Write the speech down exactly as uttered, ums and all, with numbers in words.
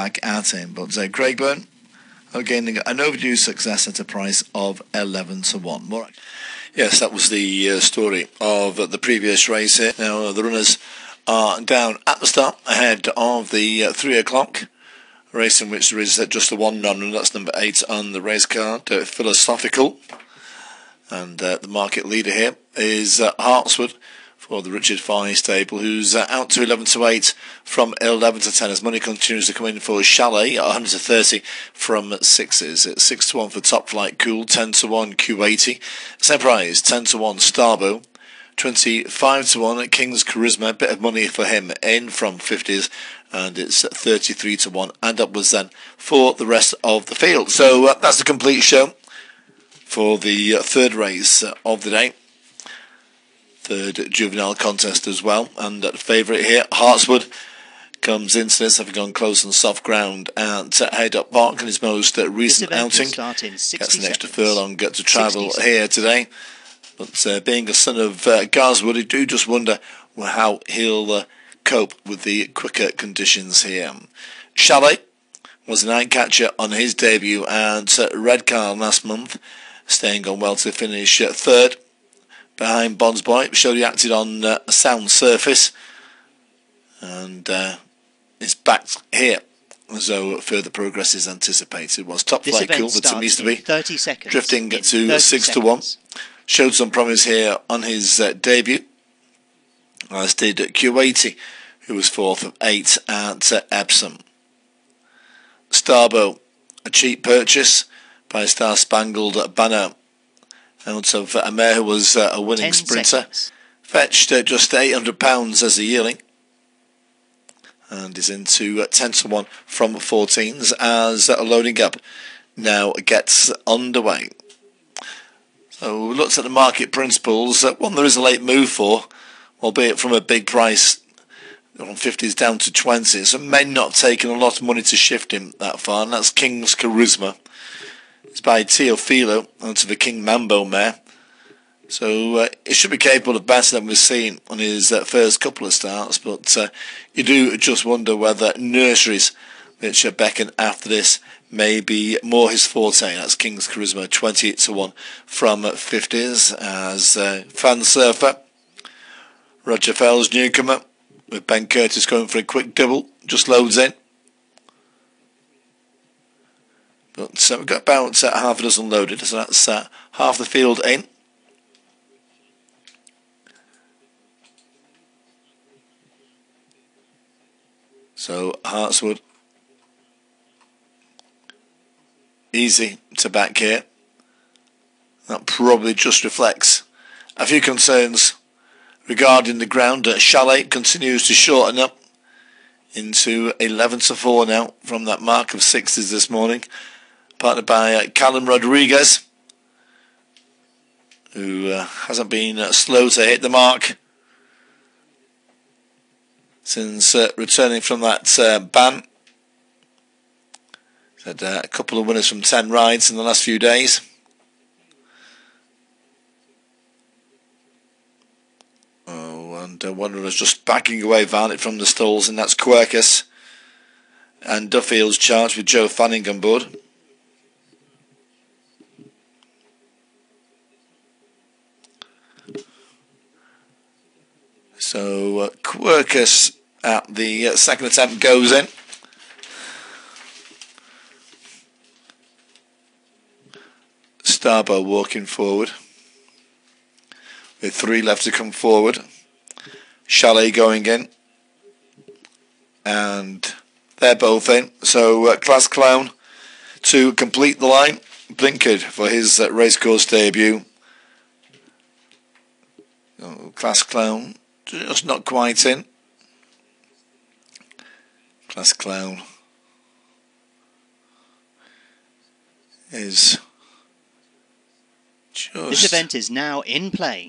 back at him. But uh, Craigburn are gaining an overdue success at a price of eleven to one. More. Yes, that was the uh, story of uh, the previous race here. Now, uh, the runners are down at the start ahead of the uh, three o'clock race, in which there is uh, just the one non-runner. That's number eight on the race card, uh, Philosophical. And uh, the market leader here is uh, Hartswood for the Richard Fahey stable, who's uh, out to eleven to eight from eleven to ten as money continues to come in for Chalet at one hundred thirty from sixes. It's six to one for Top Flight Cool, ten to one Kuwaiti, same prize ten to one Starbo, twenty-five to one at King's Charisma, a bit of money for him in from fifties, and it's thirty-three to one and upwards then for the rest of the field. So uh, that's the complete show for the uh, third race uh, of the day. Third juvenile contest as well, and uh, favourite here, Hartswood, comes into this having gone close and soft ground at uh, Head Up Park in his most uh, recent outing. Gets an extra furlong get to travel here today, but uh, being a son of uh, Garswood, I do just wonder how he'll uh, cope with the quicker conditions here. Chalet was an eye catcher on his debut at uh, Redcar last month, staying on well to finish uh, third. Behind Bondsboy, showed he acted on uh, a sound surface, and uh, it's back here, so further progress is anticipated. Was Top Flight Cool, but it needs to be thirty seconds, drifting to six to one. Showed some promise here on his uh, debut, as did Kuwaiti, who was fourth of eight at uh, Epsom. Starbo, a cheap purchase by Star Spangled Banner, out of a mare who was uh, a winning sprinter, seconds. Fetched uh, just eight hundred pounds as a yearling, and is into uh, ten to one from fourteens as uh, Loading Up now gets underway. So we looked at the market principles. Uh, one there is a late move for, albeit from a big price on fifties down to twenties, so may not taking a lot of money to shift him that far, and that's King's Charisma. It's by Teofilo onto the King Mambo mare. So uh, it should be capable of better than we've seen on his uh, first couple of starts. But uh, you do just wonder whether nurseries, which are beckon after this, may be more his forte. That's King's Charisma, twenty-eight to one from fifties. As uh, Fan Surfer, Roger Fell's newcomer, with Ben Curtis going for a quick double, just loads in. So we've got about uh, half a dozen loaded, so that's uh, half the field in. So Hartswood, easy to back here. That probably just reflects a few concerns regarding the ground. Uh, Chalet continues to shorten up into eleven to four now from that mark of sixties this morning. Partnered by uh, Callum Rodriguez, who uh, hasn't been uh, slow to hit the mark since uh, returning from that uh, ban. He's had uh, a couple of winners from ten rides in the last few days. Oh, and uh, one runner's just backing away violently from the stalls, and that's Quercus. And Duffield's charged with Joe Fanning on board. So uh, Quercus at the uh, second attempt goes in. Starbo walking forward with three left to come forward. Chalet going in, and they're both in. So uh, Class Clown to complete the line, blinkered for his uh, racecourse debut. Oh, Class Clown just not quite in. Class Clown is just... This event is now in play.